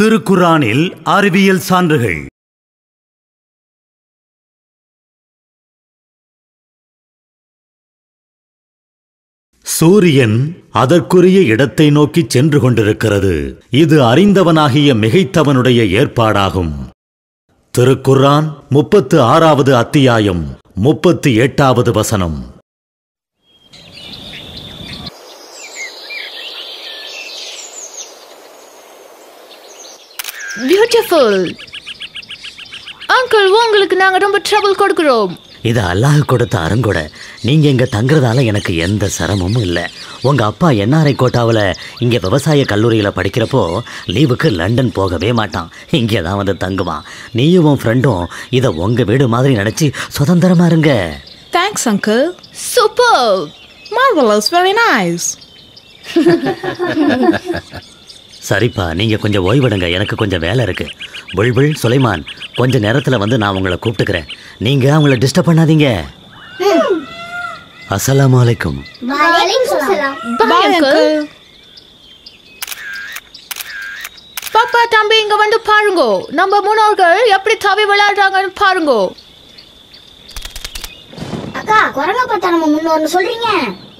திருக்குர்ஆனில் அறிவியல் சான்றுகள். சூரியன் அதற்குரிய இடத்தை நோக்கி சென்று கொண்டிருக்கிறது. இது அறிந்தவனாகிய மிகைத்தவனுடைய ஏற்பாடாகும். திருக்குர்ஆன் 36வது அத்தியாயம் 38வது வசனம். பியூட்டிஃபுல் அங்கிள், உங்களுக்கு நாங்கள் ரொம்ப ட்ரபிள் கொடுக்குறோம். இது அல்லாஹ் கொடுத்த அருங்கொடை. நீங்கள் இங்கே தங்குறதால எனக்கு எந்த சிரமமும் இல்லை. உங்கள் அப்பா என்ஆர்ஐ கோட்டாவில் இங்கே விவசாய கல்லூரியில் படிக்கிறப்போ லீவுக்கு லண்டன் போகவே மாட்டான், இங்கே தான் வந்து தங்குவான். நீயும் உன் ஃப்ரெண்டும் இதை உங்கள் வீடு மாதிரி நினச்சி சுதந்திரமாக இருங்க. Thanks uncle. Super, marvellous, very nice. சரிப்பா, நீங்கள் கொஞ்சம் ஓய்வெடுங்க, எனக்கு கொஞ்சம் வேலை இருக்குது. புல்புல், சுலைமான், கொஞ்சம் நேரத்தில் வந்து நான் உங்களை கூப்பிட்டுக்கிறேன். நீங்கள் அவங்கள டிஸ்டர்ப் பண்ணாதீங்க. அஸ்ஸலாமு அலைக்கும். பாப்பா, தம்பி, இங்கே வந்து பாருங்கோ, நம்ம முன்னோர்கள் எப்படி தவி விளையாடுறாங்கன்னு பாருங்கோ. அக்கா, கொரோனா பார்த்தா நம்ம முன்னோர்னு சொல்கிறீங்க.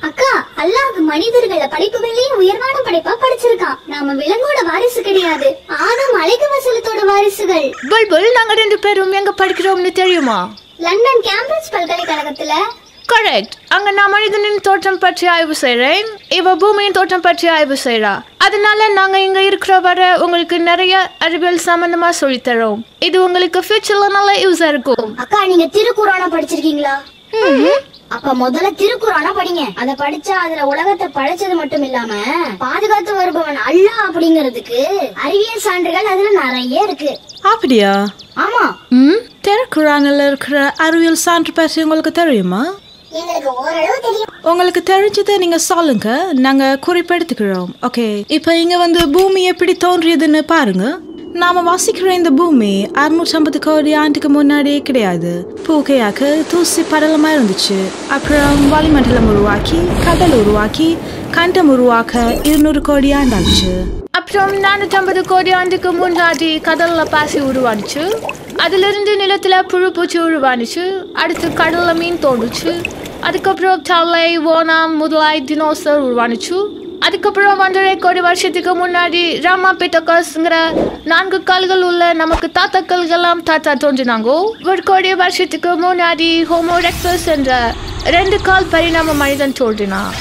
அக்கா, அல்லாஹ் மனிதர்களை படிப்புகளிலேயே உயர்வான படைப்பா படிச்சிருக்கான். நாம விலங்கோட வாரிசு கிடையாது, ஆதம் அலைஹிஸ்ஸலாத்தோட வாரிசுகள். புல்புல், நாங்க ரெண்டு பேரும் எங்க படிக்கிறோம்னு தெரியுமா? லண்டன் கேம்பிரிட்ஜ் பல்கலைக்கழகத்துல. கரெக்ட். அங்க நான் மனிதனின் தோற்றம் பற்றி ஆய்வு செய்யறேன், இவ பூமியின் தோற்றம் பற்றி ஆய்வு செய்யறா. அதனால நாங்க இங்க இருக்கிற வர உங்களுக்கு நிறைய அறிவியல் சம்பந்தமா சொல்லி தரோம். இது உங்களுக்கு ஃபியூச்சர்ல நல்ல யூஸா இருக்கும். அக்கா, நீங்க திருக்குர்ஆனை படிச்சிருக்கீங்களா? அப்ப முதல்ல திருக்குர்ஆனை படிங்க. அத படிச்சா அதுல உலகத்தை படைச்சது மட்டும் இல்லாம பாதுகாத்து வருபவன் அல்லாஹ் அப்படிங்கிறதுக்கு அறிவியல் சான்றுகள் அதுல நிறைய இருக்கு. அப்படியா? ஆமா. திருக்குர்ஆன்ல இருக்கிற அறிவியல் சான்று பற்றி உங்களுக்கு தெரியுமா? எங்களுக்கு ஓரளவு தெரியும். உங்களுக்கு தெரிஞ்சதை நீங்க சொல்லுங்க, நாங்க குறிப்பெடுத்துக்கிறோம். ஓகே, இப்ப இங்க வந்து பூமி எப்படி தோன்றியதுன்னு பாருங்க. நாம வாசிக்கிற இந்த பூமி 650 கோடி ஆண்டுக்கு முன்னாடியே கிடையாது. பூக்கையாக்க தூசி படலமா இருந்துச்சு. அப்புறம் வளிமண்டலம் உருவாக்கி, கடல் உருவாக்கி, கண்டம் உருவாக்க 200 கோடி ஆண்டாச்சு. அப்புறம் 450 கோடி ஆண்டுக்கு முன்னாடி கடல்ல பாசி உருவானுச்சு. அதுல இருந்து நிலத்துல புழு பூச்சி உருவானுச்சு. அடுத்து கடல்ல மீன் தோணுச்சு. அதுக்கப்புறம் தலை, ஓணாம் முதலாய் டினோசர் உருவானுச்சு. அதுக்கப்புறம் 1.5 கோடி வருஷத்துக்கு முன்னாடி ராமாபிட்டோகஸ்ங்கிற 4 கால்கள் உள்ள நமக்கு தாத்தாக்கள்கெல்லாம் தாத்தா தோன்றினாங்க. 1 கோடி வருஷத்துக்கு முன்னாடி ஹோமோ எரெக்டஸ் என்ற 2 கால் பரிணாம மனிதன் தோன்றினான்.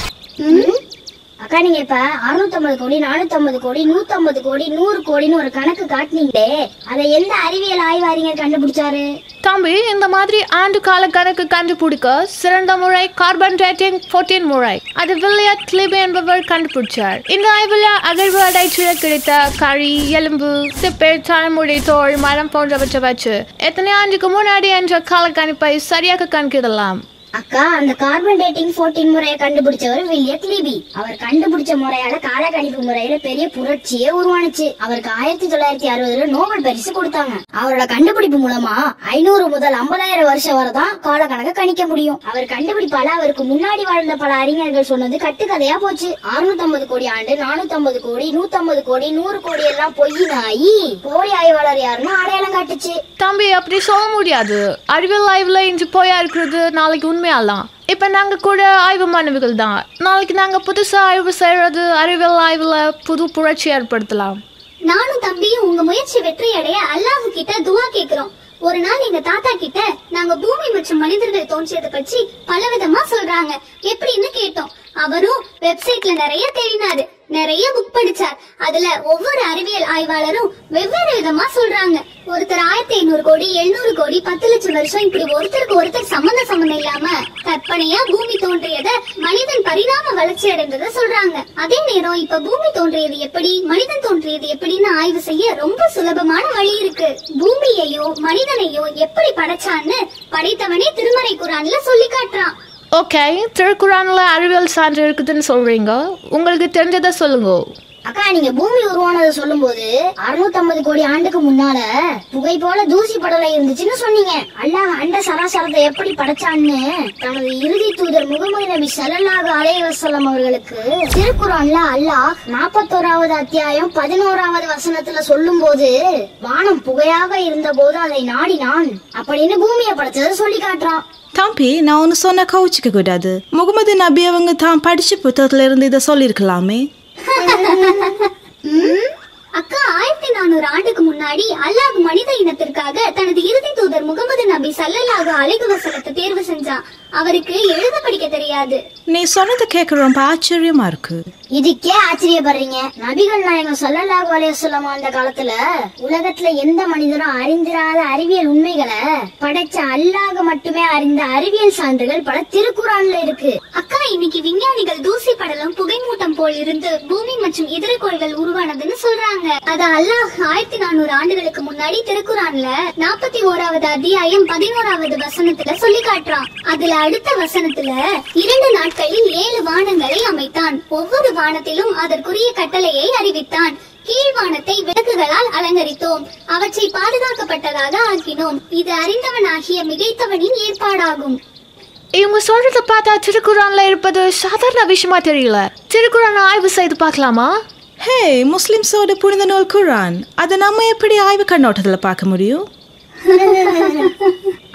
அக்கா, நீங்க இப்ப 650 கோடி, 450 கோடி, 150 கோடி, 100 கோடின்னு ஒரு கணக்கு காட்டினீங்களே, அதை எந்த அறிவியல் ஆய்வாளர் கண்டுபிடிச்சாரு? தம்பி, இந்த மாதிரி ஆண்டு கால கணக்கு கண்டுபிடிக்க சிறந்த முறை கார்பன் டேட்டிங் 14 முறை. அது வில்லியட் கிளிப் என்பவர் கண்டுபிடிச்சார். இந்த ஆய்வுல அகழ்வு ஆராய்ச்சியில கிடைத்த கழி, எலும்பு, சிப்பை, தலைமுடி, தோல், மரம் போன்றவற்றை வச்சு எத்தனை ஆண்டுக்கு முன்னாடி என்ற கால கணிப்பை சரியாக கணக்கிடலாம். அக்கா, அந்த கார்பன் டேட்டிங் 14 முறையை கண்டுபிடிச்சவர் வில்லியட் கிளிபி. அவர் கண்டுபிடிச்ச முறையால காலக்கணிப்பு முறையில பெரிய புரட்சியே உருவானுச்சு. அவருக்கு 1960ல நோபல் பரிசு கொடுத்தாங்க. அவரோட கண்டுபிடிப்பு மூலமா 500 முதல் 50,000 வருஷம் வரதான் கால கணக்க கணிக்க முடியும். அவர் கண்டுபிடிப்பால அவருக்கு முன்னாடி வாழ்ந்த பல அறிஞர்கள் சொன்னது கட்டுக்கதையா போச்சு. 650 கோடி ஆண்டு, 450 கோடி, 150 கோடி, 100 கோடி எல்லாம் பொய்யினாயி போலி ஆய்வாளர் யாருன்னு அடையாளம் காட்டுச்சு. தம்பி, அப்படி சொல்ல முடியாது. அறிவியல் ஆய்வுல இன்று போயா இருக்கிறது நாளைக்கு உண்மை. இப்ப நாங்க கூட ஆய்வு மாணவிகள் தான். நாளைக்கு நாங்க புதுசா ஆய்வு செய்யறது அறிவியல் ஆய்வுல புது புரட்சி ஏற்படுத்தலாம். நானும் தம்பியும் உங்க முயற்சி வெற்றி அடைய அல்லாஹ் கிட்ட துவா கேக்குறோம். ஒரு நாள் எங்க தாத்தா கிட்ட நாங்க பூமி மற்றும் மனிதர்கள் தோன்றியதை பற்றி பலவிதமா சொல்றாங்க எப்படின்னு கேட்டோம். அவரும் வெப்சைட்ல நிறைய தேடினாரு, நிறைய புக் படிச்சார். அதுல ஒவ்வொரு அறிவியல் ஆய்வாளரும் வெவ்வேறு விதமா சொல்றாங்க. ஒருத்தர் 1500 கோடி, 700 கோடி, 10 லட்சம் வருஷம், இப்படி ஒருத்தருக்கு ஒருத்தர் சம்பந்தம் இல்லாம கற்பனையா பூமி தோன்றியத மனிதன் பரிணாம வளர்ச்சி அடைந்தத சொல்றாங்க. அதே நேரம் இப்ப பூமி தோன்றியது எப்படி, மனிதன் தோன்றியது எப்படின்னு ஆய்வு செய்ய ரொம்ப சுலபமான வழி இருக்கு. பூமியையோ மனிதனையோ எப்படி படைச்சான்னு படைத்தவனே திருமறை குர்ஆன்ல சொல்லி காட்டுறான். ஓகே, திருக்குர்ஆன்ல அறிவியல் சான்று இருக்குதுன்னு சொல்றீங்க, உங்களுக்கு தெரிஞ்சதை சொல்லுங்க. அக்கா, நீங்க பூமி உருவானது சொல்லும் போது 650 கோடி ஆண்டுக்கு முன்னால புகை போல தூசி படலை இருந்துச்சுன்னு சொன்னீங்க. அல்லாஹ் அண்ட சராசரத்தை எப்படி படைச்சான்னு தனது இறுதி தூதர் முகமது நபி ஸல்லல்லாஹு அலைஹி வஸல்லம் அவர்களுக்கு திருக்குர்ஆன்ல அல்லாஹ் 41வது அத்தியாயம் 11வது வசனத்துல சொல்லும் போது, வானம் புகையாக இருந்த போது அதை நாடினான் அப்படின்னு பூமியை படைச்சதை சொல்லி காட்டுறான். தம்பி, நான் ஒன்று சொன்ன கவுச்சிக்க கூடாது. முகமது நபி அவங்க தான் படிச்ச புத்தகத்துல இருந்து இதை சொல்லியிருக்கலாமே. அக்கா, 1400 ஆண்டுக்கு முன்னாடி அல்லாஹ் மனித இனத்திற்காக தனது இறுதி தூதர் முகமது நபி ஸல்லல்லாஹு அலைஹி வஸல்லத்தை தேர்வு செஞ்சான். அவருக்கு எழுத படிக்க தெரியாது. நீ சொன்னது கேட்க ரொம்ப ஆச்சரியமா இருக்கு. இதுக்கே ஆச்சரியப்படுறீங்க? நபிகள் நாயகம் ஸல்லல்லாஹு அலைஹி வஸல்லம் அந்த காலத்துல உலகத்துல எந்த மனிதரும் அறிந்திராத அறிவியல் உண்மைகளை படைச்ச அல்லாஹ் மட்டுமே அறிந்த அறிவியல் சான்றுகள் பல திருக்குர்ஆன்ல இருக்கு. அக்கா, இன்னைக்கு விஞ்ஞானிகள் தூசி படலம் புகைமூட்டம் போல் இருந்து பூமி மற்றும் இதர கோள்கள் உருவானதுன்னு சொல்றாங்க. அத அல்லாஹ் 1400 ஆண்டுகளுக்கு முன்னாடி திருக்குர்ஆன்ல 41வது அத்தியாயம் 11வது வசனத்துல சொல்லி காட்டுறான். அதுல அடுத்த வசனத்துல 2 நாட்களில் 7 வானங்களை அமைத்தான். ஒவ்வொரு வானத்திலும் அதற்குரிய கட்டளையை அறிவித்தான். கீழ்வானத்தை விளக்குகளால் அலங்கரித்தோம், அவற்றை பாதுகாக்கப்பட்டதாக ஆக்கினோம். இது அறிந்தவனாகிய மிகைத்தவனின் ஏற்பாடாகும். இவங்க சொல்றத பார்த்தா திருக்குர்ஆன்ல இருப்பது சாதாரண விஷயமா தெரியல. திருக்குர்ஆன் ஆய்வு செய்து பார்க்கலாமா? ஹே, முஸ்லிம்ஸோட புனித நூல் குர்ஆன், அதை நம்ம எப்படி ஆய்வு கண்ணோட்டத்தில் பார்க்க முடியும்?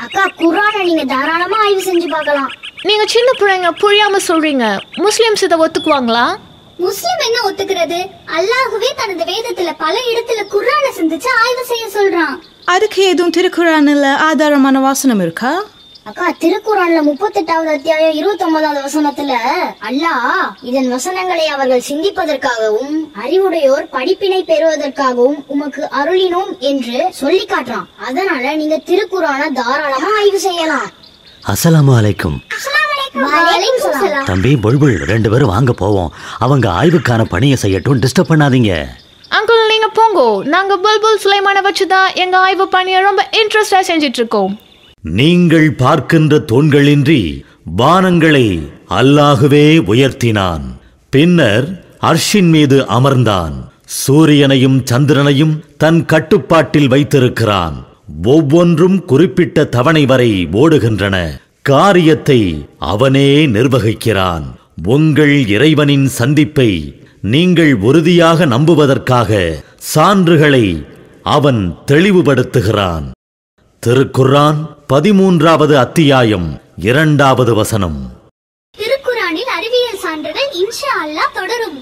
அக்கா, குர்ஆனை நீங்க தாராளமா ஆய்வு செஞ்சு பார்க்கலாம். நீங்க சின்ன பிள்ளைங்க புரியாம சொல்றீங்க. முஸ்லிம்ஸ் இதை ஒத்துக்குவாங்களா? முஸ்லிம் என்ன ஒத்துக்கிறது? அல்லாஹ்வே தனது வேதத்துல பல இடத்துல குர்ஆனை சந்திச்சு ஆய்வு செய்ய சொல்றான். அதுக்கு ஏதும் திருக்குர்ஆன்ல ஆதாரமான வாசனம் இருக்கா? அக்கா, திருக்குர்ஆன்ல 38வது அத்தியாயம் 29வது வசனத்துல அல்லாஹ் இதன் வசனங்களை அவர்கள் சிந்திப்பதற்காகவும் அறிவுடையோர் படிப்பினை பெறுவதற்காகவும் உமக்கு அருளினோம் என்று சொல்லி காட்டுறான். அதனால நீங்க திருக்குர்ஆனை தாராளமா ஆய்வு செய்யலாம். அஸ்ஸலாமு அலைக்கும். தம்பி புல்புல், 2 பேரும் வாங்க போவோம். அவங்க ஆய்வுக்கான பணியை செய்யட்டும், டிஸ்டர்ப் பண்ணாதீங்க. அங்கிள், நீங்க போங்கோ. நாங்க புல்புல் சுலைமான வச்சுதான் எங்க ஆய்வு பணியை ரொம்ப இன்ட்ரெஸ்டா செஞ்சிட்டு இருக்கோம். நீங்கள் பார்க்கின்ற தூண்களின்றி வானங்களை அல்லாஹுவே உயர்த்தினான். பின்னர் அர்ஷின் மீது அமர்ந்தான். சூரியனையும் சந்திரனையும் தன் கட்டுப்பாட்டில் வைத்திருக்கிறான். ஒவ்வொன்றும் குறிப்பிட்ட தவணை வரை ஓடுகின்றன. காரியத்தை அவனே நிர்வகிக்கிறான். உங்கள் இறைவனின் சந்திப்பை நீங்கள் உறுதியாக நம்புவதற்காக சான்றுகளை அவன் தெளிவுபடுத்துகிறான். திருக்குர்ஆன் 13வது அத்தியாயம் 2வது வசனம். திருக்குர்ஆனில் அறிவியல் சான்றுகள் இன்ஷா அல்லாஹ் தொடரும்.